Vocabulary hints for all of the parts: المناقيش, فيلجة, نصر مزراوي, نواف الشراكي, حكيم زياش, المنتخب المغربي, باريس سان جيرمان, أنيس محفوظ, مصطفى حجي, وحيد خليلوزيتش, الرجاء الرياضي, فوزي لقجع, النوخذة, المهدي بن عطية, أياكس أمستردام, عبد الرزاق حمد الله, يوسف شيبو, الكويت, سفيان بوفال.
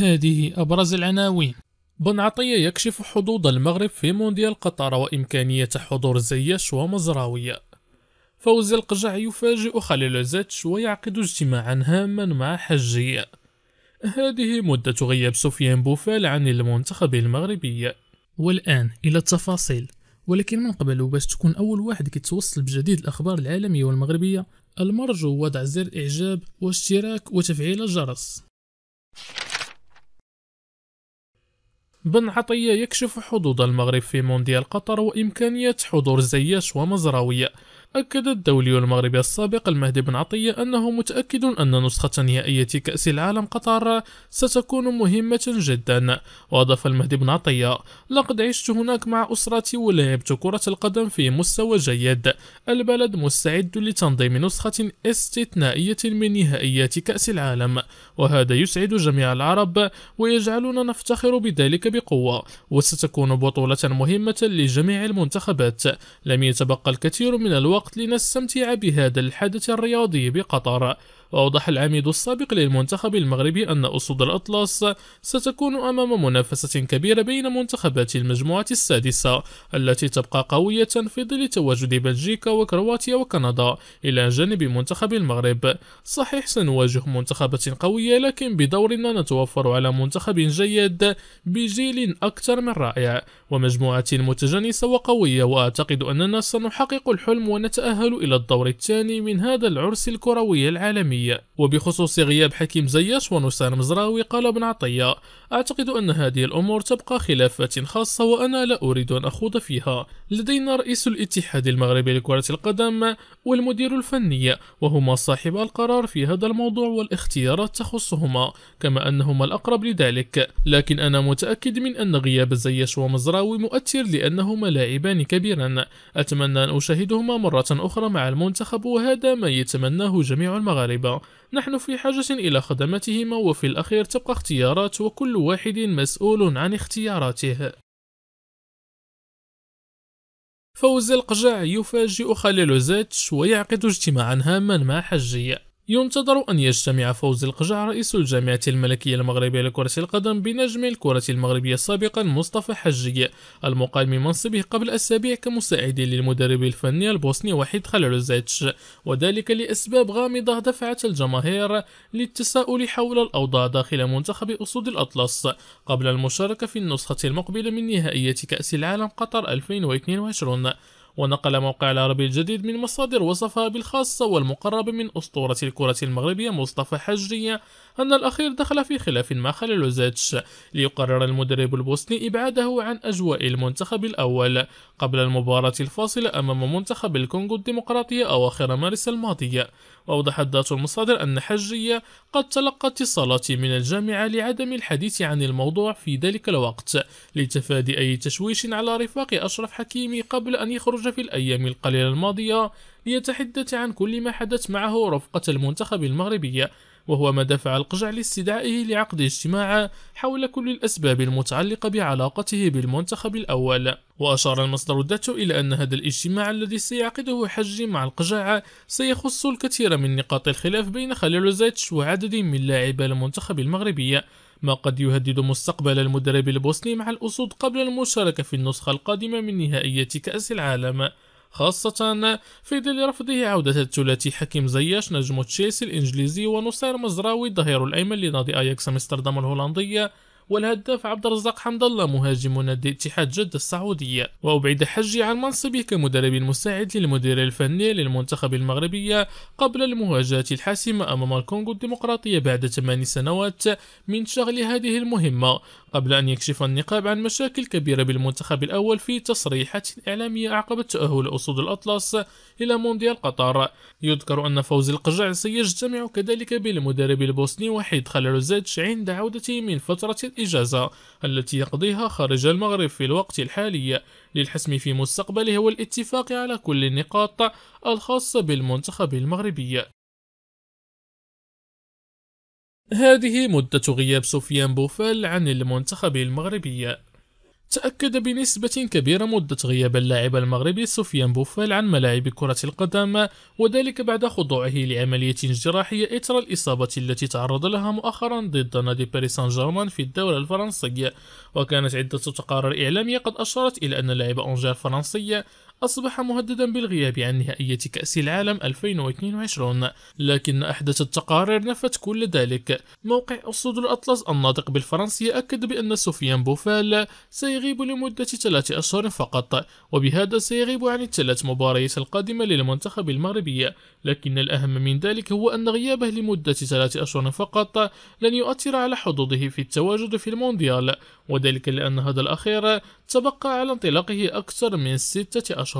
هذه أبرز العناوين. بن عطية يكشف حظوظ المغرب في مونديال قطر وإمكانية حضور زياش ومزراوي. فوزي لقجع يفاجئ خليلوزيتش ويعقد اجتماعا هاما مع حجي. هذه مدة غياب سفيان بوفال عن المنتخب المغربي. والآن إلى التفاصيل، ولكن من قبل وباش تكون أول واحد كيتوصل بجديد الأخبار العالمية والمغربية، المرجو وضع زر إعجاب واشتراك وتفعيل الجرس. بن عطية يكشف حظوظ المغرب في مونديال قطر وإمكانية حضور زياش ومزراوي. أكد الدولي المغربي السابق المهدي بن عطية أنه متأكد أن نسخة نهائية كأس العالم قطر ستكون مهمة جدا. وأضاف المهدي بن عطية: لقد عشت هناك مع أسرتي ولعبت كرة القدم في مستوى جيد. البلد مستعد لتنظيم نسخة استثنائية من نهائيات كأس العالم، وهذا يسعد جميع العرب ويجعلنا نفتخر بذلك بقوة، وستكون بطولة مهمة لجميع المنتخبات. لم يتبقى الكثير من الوقت لنستمتع بهذا الحدث الرياضي بقطر. وأوضح العميد السابق للمنتخب المغربي أن أسود الأطلس ستكون أمام منافسة كبيرة بين منتخبات المجموعة السادسة التي تبقى قوية في ظل تواجد بلجيكا وكرواتيا وكندا إلى جانب منتخب المغرب. صحيح سنواجه منتخبات قوية، لكن بدورنا نتوفر على منتخب جيد بجيل أكثر من رائع ومجموعة متجانسة وقوية، وأعتقد أننا سنحقق الحلم ونتأهل إلى الدور الثاني من هذا العرس الكروي العالمي. وبخصوص غياب حكيم زياش ونصر مزراوي، قال بن عطية: أعتقد أن هذه الأمور تبقى خلافات خاصة وأنا لا أريد أن أخوض فيها. لدينا رئيس الاتحاد المغربي لكرة القدم والمدير الفني، وهما صاحبا القرار في هذا الموضوع، والاختيارات تخصهما كما أنهما الأقرب لذلك. لكن أنا متأكد من أن غياب زياش ومزراوي مؤثر لأنهما لاعبان كبيرا، أتمنى أن أشاهدهما مرة أخرى مع المنتخب، وهذا ما يتمناه جميع المغاربة. نحن في حاجة إلى خدمتهما، وفي الأخير تبقى اختيارات وكل واحد مسؤول عن اختياراته. فوزي لقجع يفاجئ خليلوزيتش ويعقد اجتماعا هاما مع حجي. ينتظر أن يجتمع فوزي لقجع رئيس الجامعة الملكية المغربية لكرة القدم بنجم الكرة المغربية سابقا مصطفى حجي المقال من منصبه قبل أسابيع كمساعد للمدرب الفني البوسني وحيد خليلوزيتش، وذلك لأسباب غامضة دفعت الجماهير للتساؤل حول الأوضاع داخل منتخب أسود الأطلس قبل المشاركة في النسخة المقبلة من نهائية كأس العالم قطر 2022. ونقل موقع العربي الجديد من مصادر وصفها بالخاصة والمقربة من أسطورة الكرة المغربية مصطفى حجي أن الأخير دخل في خلاف مع خليلوزيتش ليقرر المدرب البوسني إبعاده عن أجواء المنتخب الأول قبل المباراة الفاصلة أمام منتخب الكونغو الديمقراطية أواخر مارس الماضي. وأوضحت ذات المصادر أن حجي قد تلقى اتصالات من الجامعة لعدم الحديث عن الموضوع في ذلك الوقت لتفادي أي تشويش على رفاق أشرف حكيمي قبل أن يخرج في الأيام القليلة الماضية ليتحدث عن كل ما حدث معه رفقة المنتخب المغربي، وهو ما دفع لقجع لاستدعائه لعقد اجتماع حول كل الأسباب المتعلقة بعلاقته بالمنتخب الأول. وأشار المصدر ذاته إلى أن هذا الاجتماع الذي سيعقده حجي مع لقجع سيخص الكثير من نقاط الخلاف بين خليلوزيتش وعدد من لاعبي المنتخب المغربي، ما قد يهدد مستقبل المدرب البوسني مع الأسود قبل المشاركة في النسخة القادمة من نهائية كأس العالم، خاصة في ظل رفضه عودة الثلاثي حكيم زياش نجم تشيلسي الإنجليزي ونصر مزراوي الظهير الأيمن لنادي أياكس أمستردام الهولندية، والهداف عبد الرزاق حمد الله مهاجم نادي اتحاد جدة السعودية. وأبعد حجي عن منصبه كمدرب مساعد للمدير الفني للمنتخب المغربي قبل المواجهة الحاسمة أمام الكونغو الديمقراطية بعد 8 سنوات من شغل هذه المهمة، قبل أن يكشف النقاب عن مشاكل كبيرة بالمنتخب الأول في تصريحات إعلامية عقب تأهل أسود الأطلس إلى مونديال قطر. يذكر أن فوزي لقجع سيجتمع كذلك بالمدرب البوسني وحيد خليلوزيتش عند عودته من فترة الإجازة التي يقضيها خارج المغرب في الوقت الحالي للحسم في مستقبله والاتفاق على كل النقاط الخاصة بالمنتخب المغربي. هذه مدة غياب سفيان بوفال عن المنتخب المغربي. تأكد بنسبة كبيرة مدة غياب اللاعب المغربي سفيان بوفال عن ملاعب كرة القدم، وذلك بعد خضوعه لعملية جراحية إثر الإصابة التي تعرض لها مؤخرا ضد نادي باريس سان جيرمان في الدوري الفرنسي. وكانت عدة تقارير إعلامية قد أشارت إلى أن لاعب أنجار الفرنسي أصبح مهددا بالغياب عن نهائية كأس العالم 2022، لكن أحدث التقارير نفت كل ذلك. موقع أسود الأطلس الناطق بالفرنسية أكد بأن سفيان بوفال سيغيب لمدة 3 أشهر فقط، وبهذا سيغيب عن ال3 مباريات القادمة للمنتخب المغربي، لكن الأهم من ذلك هو أن غيابه لمدة 3 أشهر فقط لن يؤثر على حظوظه في التواجد في المونديال، وذلك لأن هذا الأخير تبقى على انطلاقه أكثر من 6 أشهر.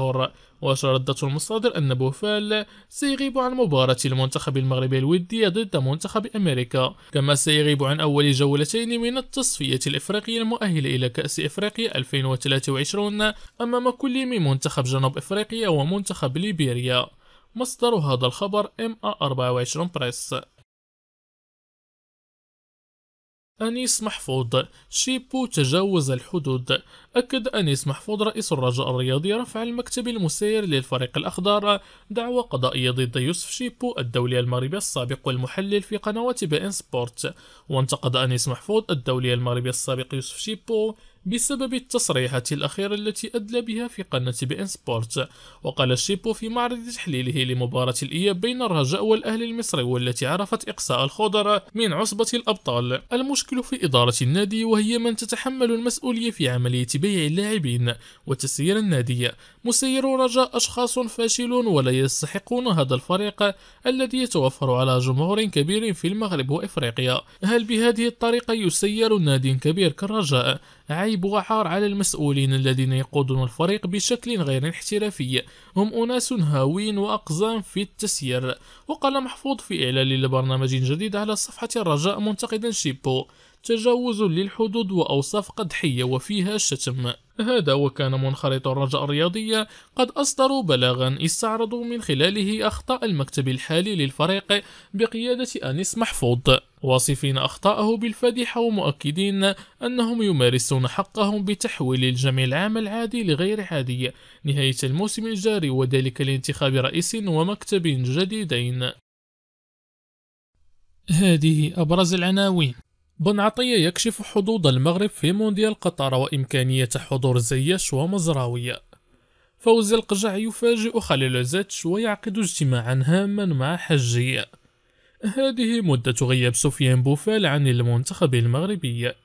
وشردت المصادر أن بوفال سيغيب عن مباراة المنتخب المغربي الودية ضد منتخب أمريكا، كما سيغيب عن أول جولتين من التصفية الإفريقية المؤهلة إلى كأس إفريقيا 2023 أمام كل من منتخب جنوب إفريقيا ومنتخب ليبيريا. مصدر هذا الخبر MA24 بريس. أنيس محفوظ: شيبو تجاوز الحدود. أكد أنيس محفوظ رئيس الرجاء الرياضي رفع المكتب المسير للفريق الأخضر دعوى قضائية ضد يوسف شيبو الدولي المغربي السابق والمحلل في قناة بي إن سبورت. وانتقد أنيس محفوظ الدولي المغربي السابق يوسف شيبو بسبب التصريحات الأخيرة التي أدلى بها في قناة بي إن سبورت. وقال شيبو في معرض تحليله لمباراة الإياب بين الرجاء والأهلي المصري والتي عرفت إقصاء الخضر من عصبة الأبطال: المشكل في إدارة النادي، وهي من تتحمل المسؤولية في عملية بيع اللاعبين وتسيير النادي. مسيرو الرجاء أشخاص فاشلون ولا يستحقون هذا الفريق الذي يتوفر على جمهور كبير في المغرب وإفريقيا. هل بهذه الطريقة يسير نادي كبير كالرجاء؟ عيب وعار على المسؤولين الذين يقودون الفريق بشكل غير احترافي، هم أناس هاوين وأقزام في التسيير. وقال محفوظ في إعلان لبرنامج جديد على صفحة الرجاء منتقدا شيبو: تجاوز للحدود وأوصاف قدحية وفيها شتم. هذا وكان منخرط الرجاء الرياضي قد أصدروا بلاغا استعرضوا من خلاله أخطاء المكتب الحالي للفريق بقيادة أنيس محفوظ، واصفين أخطاءه بالفادحة ومؤكدين أنهم يمارسون حقهم بتحويل الجميع العام العادي لغير عادي نهاية الموسم الجاري، وذلك لانتخاب رئيس ومكتب جديدين. هذه أبرز العناوين: بن عطية يكشف حظوظ المغرب في مونديال قطر وإمكانية حضور زياش ومزراوي. فوزي لقجع يفاجئ خليلوزيتش ويعقد اجتماعا هاما مع حجي. هذه مدة غياب سفيان بوفال عن المنتخب المغربي.